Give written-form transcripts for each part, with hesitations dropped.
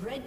Red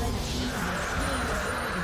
Red team has slain the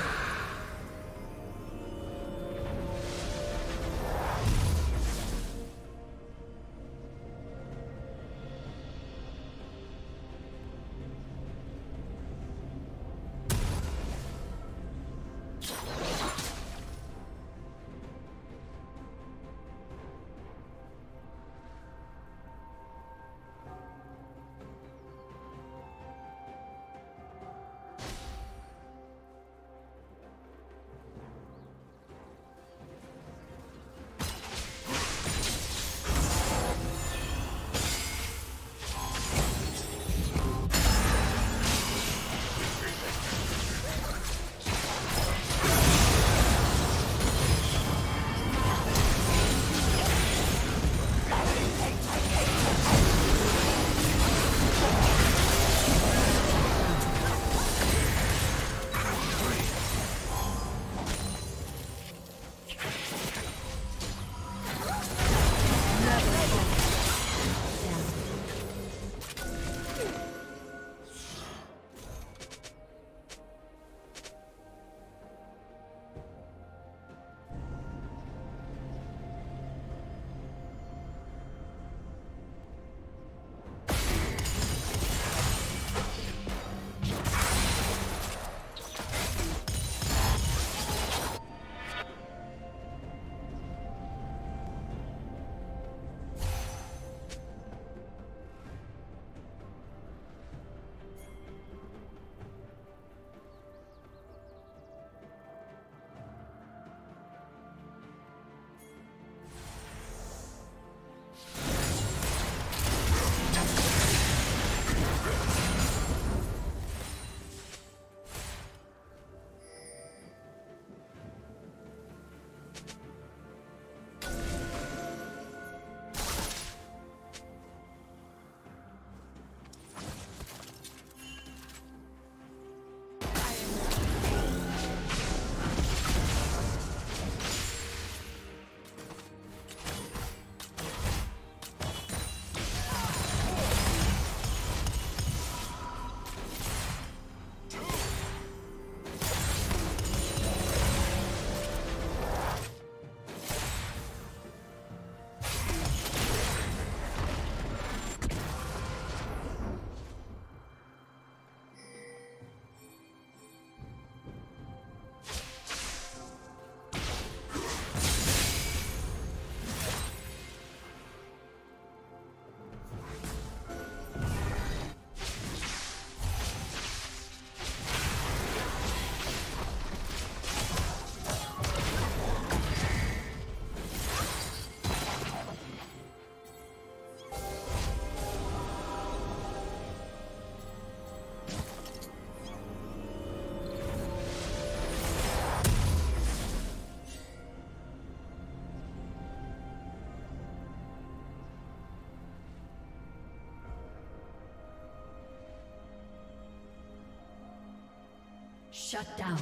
Shut down.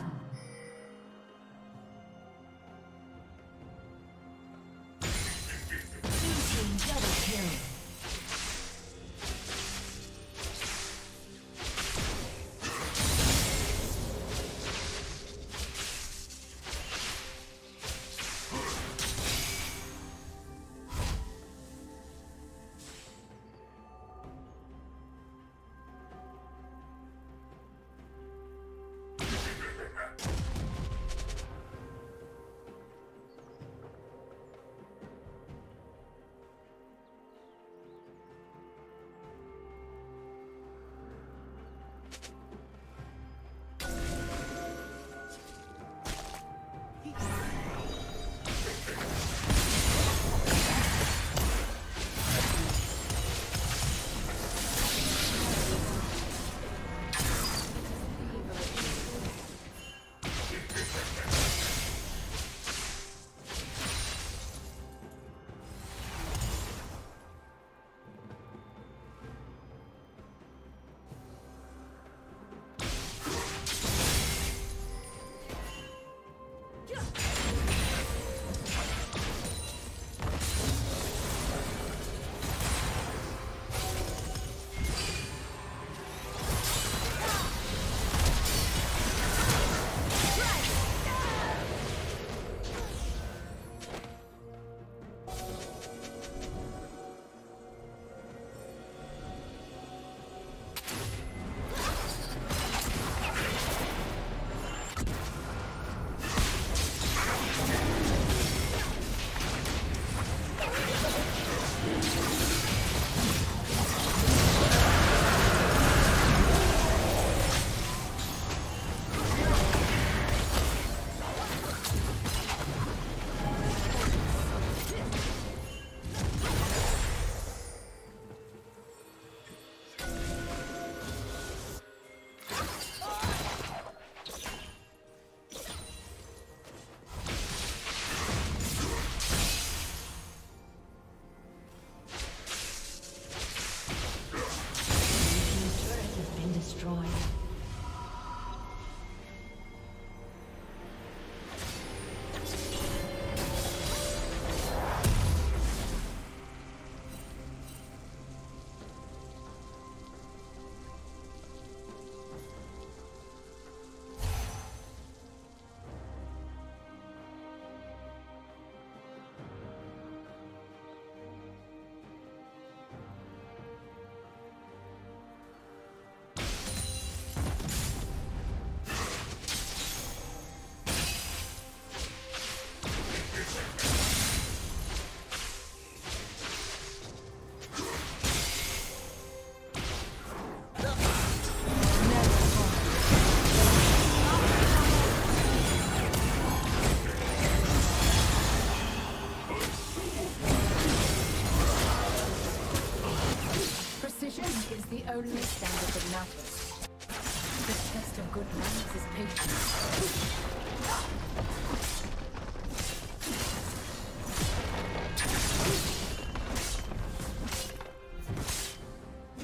Only standard that matters. The test of good manners is patience.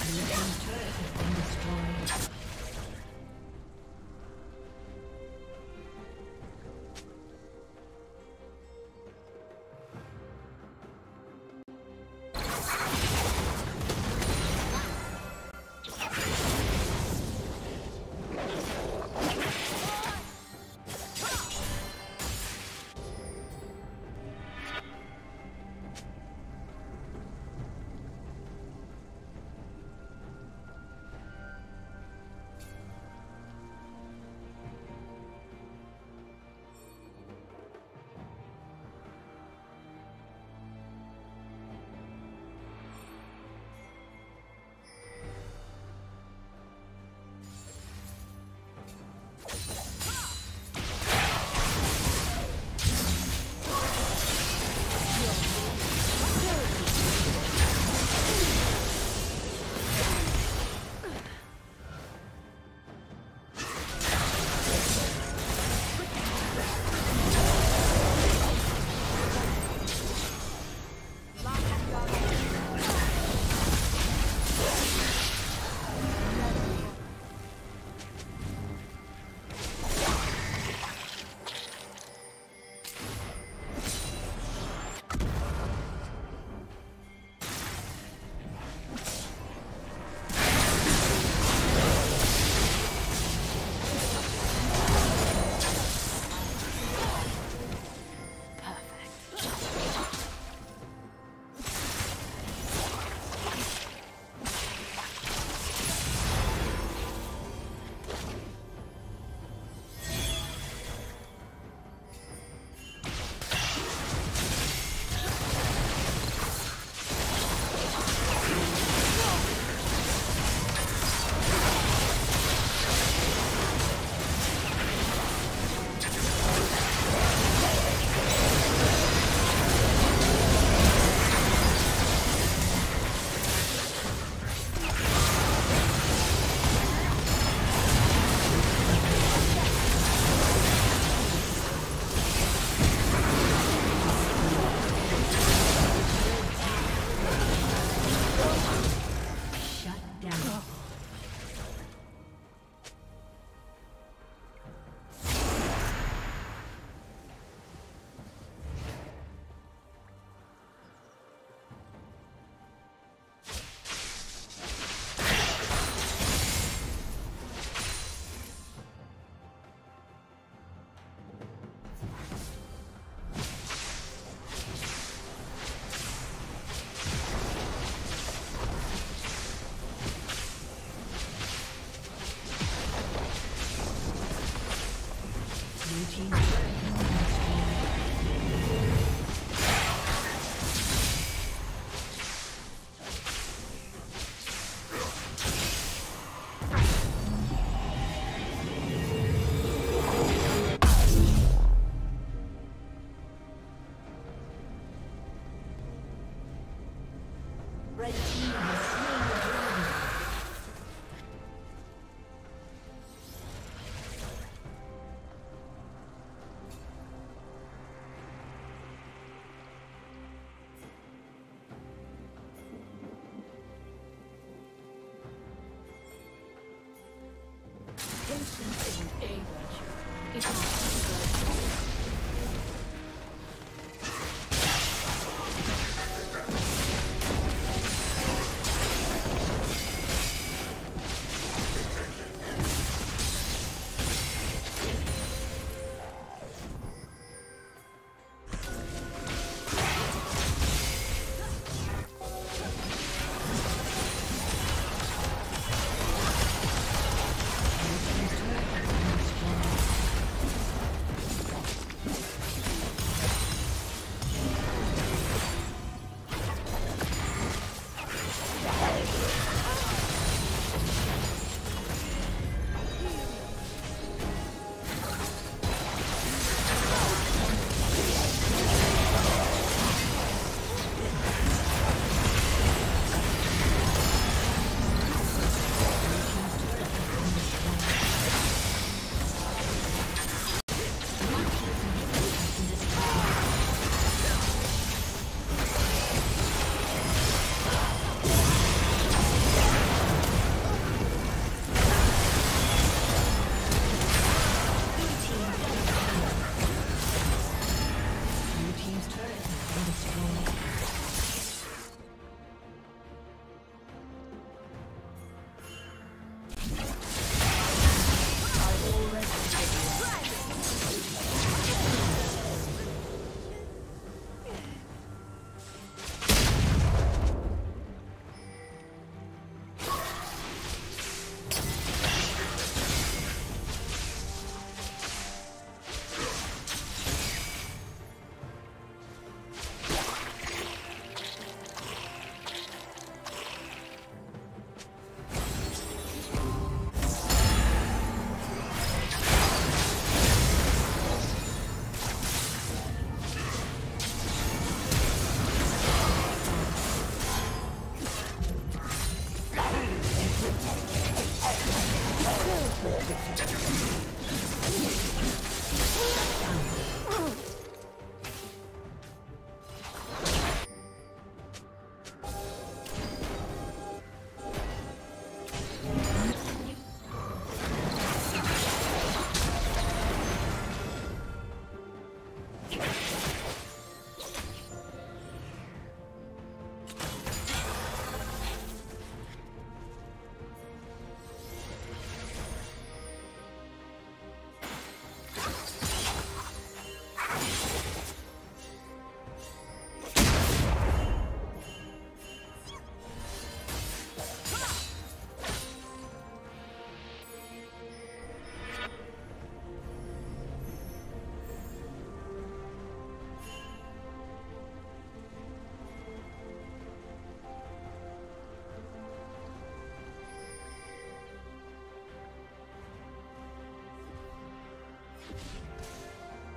The enemy turret has been destroyed.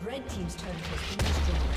Red team's turret has been destroyed.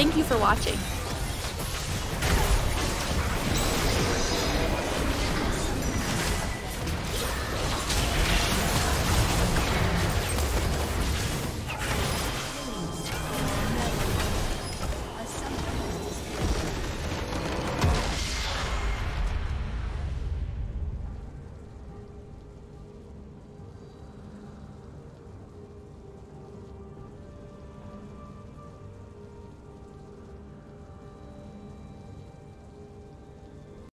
Thank you for watching.